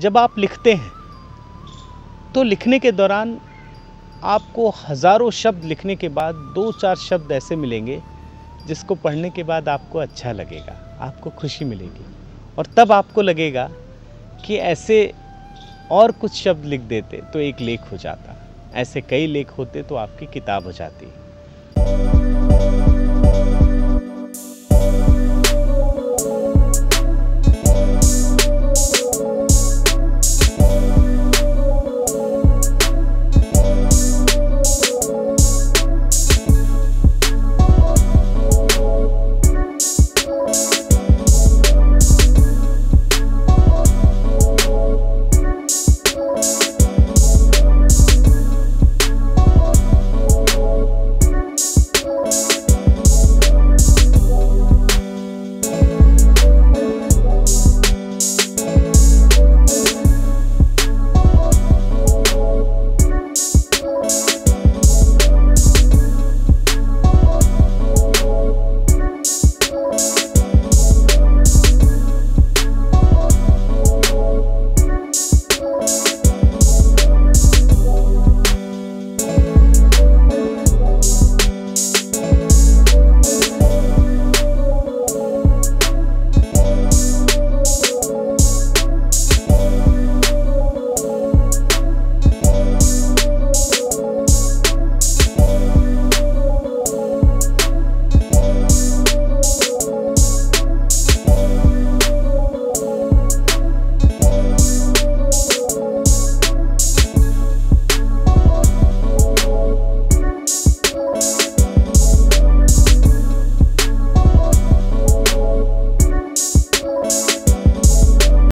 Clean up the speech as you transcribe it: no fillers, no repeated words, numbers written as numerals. जब आप लिखते हैं तो लिखने के दौरान आपको हज़ारों शब्द लिखने के बाद 2-4 शब्द ऐसे मिलेंगे जिसको पढ़ने के बाद आपको अच्छा लगेगा, आपको खुशी मिलेगी और तब आपको लगेगा कि ऐसे और कुछ शब्द लिख देते तो एक लेख हो जाता। ऐसे कई लेख होते तो आपकी किताब हो जाती।